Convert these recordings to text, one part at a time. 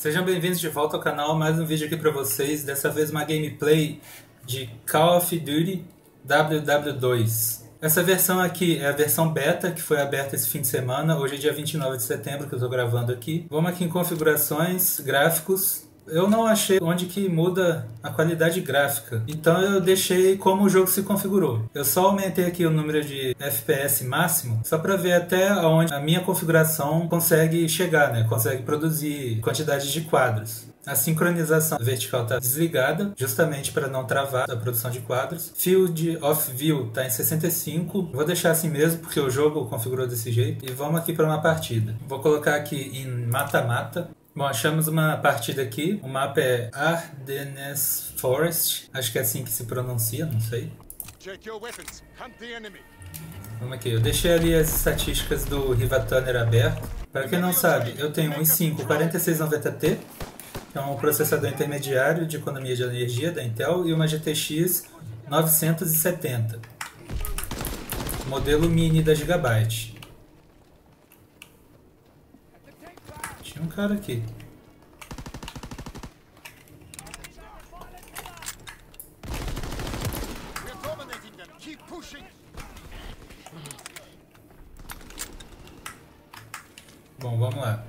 Sejam bem-vindos de volta ao canal, mais um vídeo aqui pra vocês, dessa vez uma gameplay de Call of Duty WW2. Essa versão aqui é a versão beta, que foi aberta esse fim de semana, hoje é dia 29 de setembro que eu tô gravando aqui. Vamos aqui em configurações, gráficos. Eu não achei onde que muda a qualidade gráfica, então eu deixei como o jogo se configurou. Eu só aumentei aqui o número de FPS máximo, só para ver até onde a minha configuração consegue chegar, né? Consegue produzir quantidade de quadros. A sincronização vertical está desligada, justamente para não travar a produção de quadros. Field of View está em 65, vou deixar assim mesmo porque o jogo configurou desse jeito. E vamos aqui para uma partida. Vou colocar aqui em mata-mata. Bom, achamos uma partida aqui, o mapa é Ardennes Forest, acho que é assim que se pronuncia, não sei. Vamos aqui, eu deixei ali as estatísticas do RivaTuner aberto. Para quem não sabe, eu tenho um i5 4690T, que é um processador intermediário de economia de energia da Intel, e uma GTX 970, modelo mini da Gigabyte. Um cara aqui. Bom, vamos lá.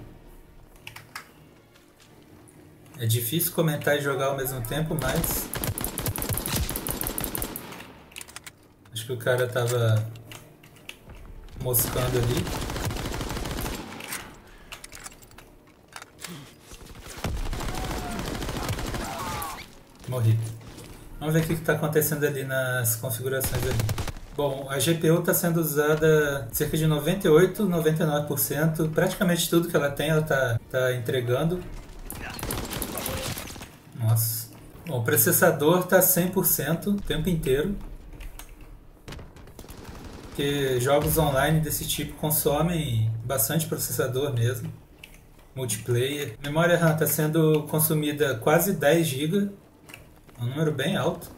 É difícil comentar e jogar ao mesmo tempo, mas acho que o cara tava moscando ali. Morri. Vamos ver o que está acontecendo ali nas configurações ali. Bom, a GPU está sendo usada cerca de 98%, 99%. Praticamente tudo que ela tem, ela está entregando. Nossa. Bom, o processador está 100% o tempo inteiro. Porque jogos online desse tipo consomem bastante processador mesmo. Multiplayer. Memória RAM está sendo consumida quase 10 GB. Um número bem alto.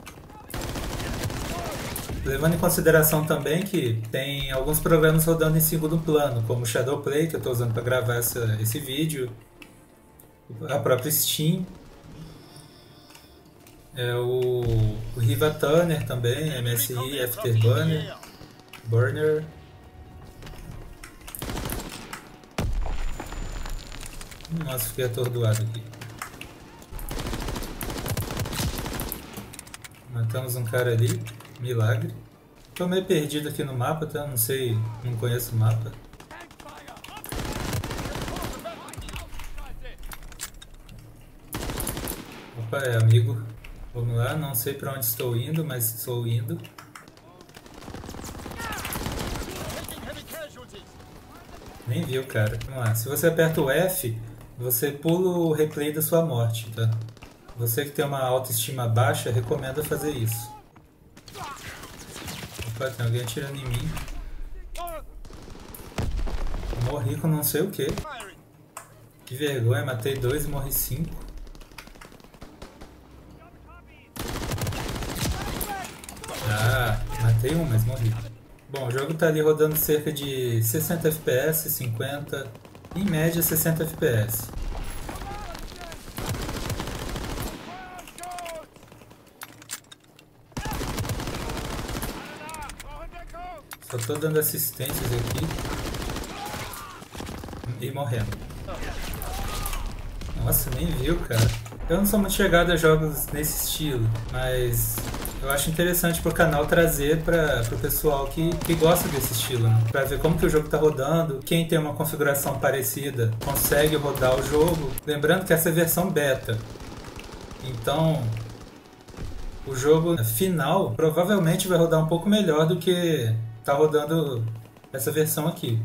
Levando em consideração também que tem alguns programas rodando em segundo plano, como o Shadowplay, que eu estou usando para gravar esse vídeo, a própria Steam, o RivaTuner também, MSI Afterburner, Nossa, fiquei atordoado aqui. Matamos um cara ali, milagre. Tô meio perdido aqui no mapa, tá? Não sei, não conheço o mapa. Opa, é amigo. Vamos lá, não sei pra onde estou indo, mas estou indo. Nem vi o cara. Vamos lá, se você aperta o F, você pula o replay da sua morte, tá? Você que tem uma autoestima baixa, recomendo fazer isso. Opa, tem alguém atirando em mim. Morri com não sei o que. Que vergonha, matei 2 e morri 5. Ah, matei um, mas morri. Bom, o jogo tá ali rodando cerca de 60 FPS, 50, em média 60 FPS. Só tô dando assistências aqui e morrendo. Nossa, nem viu, cara. Eu não sou muito chegado a jogos nesse estilo, mas eu acho interessante pro canal trazer pro pessoal que gosta desse estilo, né? Pra ver como que o jogo tá rodando, quem tem uma configuração parecida consegue rodar o jogo. Lembrando que essa é a versão beta, então o jogo final provavelmente vai rodar um pouco melhor do que tá rodando essa versão aqui.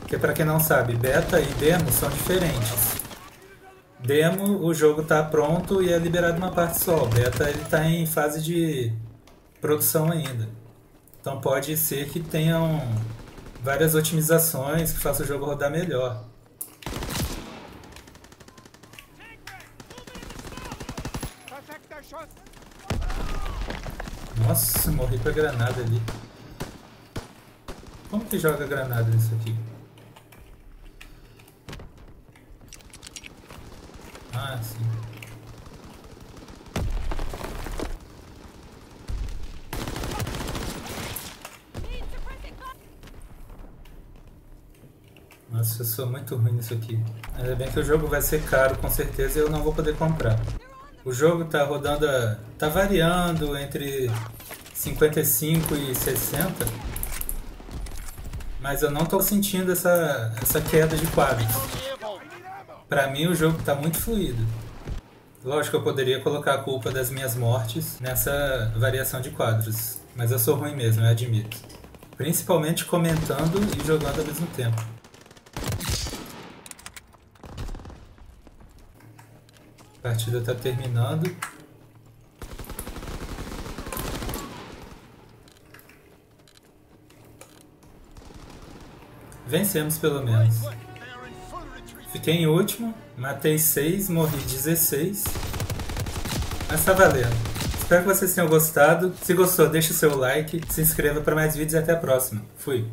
Porque pra quem não sabe, beta e demo são diferentes. Demo, o jogo tá pronto e é liberado uma parte só. O beta, ele tá em fase de produção ainda. Então pode ser que tenham várias otimizações que façam o jogo rodar melhor. Nossa, morri pra granada ali. Como que joga granada nisso aqui? Ah, sim. Nossa, eu sou muito ruim nisso aqui. Ainda bem que o jogo vai ser caro, com certeza, e eu não vou poder comprar. O jogo tá rodando, tá variando entre 55 e 60, mas eu não tô sentindo essa queda de quadros. Pra mim o jogo tá muito fluido. Lógico, eu poderia colocar a culpa das minhas mortes nessa variação de quadros, mas eu sou ruim mesmo, eu admito. Principalmente comentando e jogando ao mesmo tempo. A partida tá terminando. Vencemos pelo menos. Fiquei em último, matei 6, morri 16. Mas tá valendo. Espero que vocês tenham gostado. Se gostou, deixa o seu like, se inscreva para mais vídeos e até a próxima. Fui!